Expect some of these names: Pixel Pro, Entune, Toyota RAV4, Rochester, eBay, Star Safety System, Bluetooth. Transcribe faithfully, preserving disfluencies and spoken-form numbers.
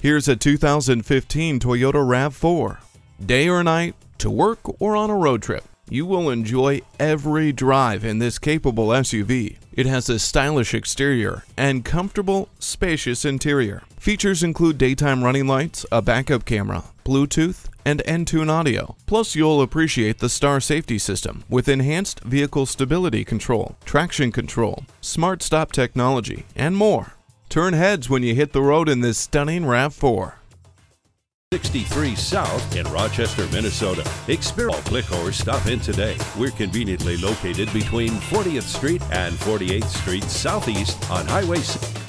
Here's a two thousand fifteen Toyota RAV four. Day or night, to work or on a road trip, you will enjoy every drive in this capable S U V. It has a stylish exterior and comfortable, spacious interior. Features include daytime running lights, a backup camera, Bluetooth, and Entune audio. Plus, you'll appreciate the Star Safety System with enhanced vehicle stability control, traction control, smart stop technology, and more. Turn heads when you hit the road in this stunning RAV four. sixty-three South in Rochester, Minnesota. Experience. Click or stop in today. We're conveniently located between fortieth Street and forty-eighth Street Southeast on Highway six.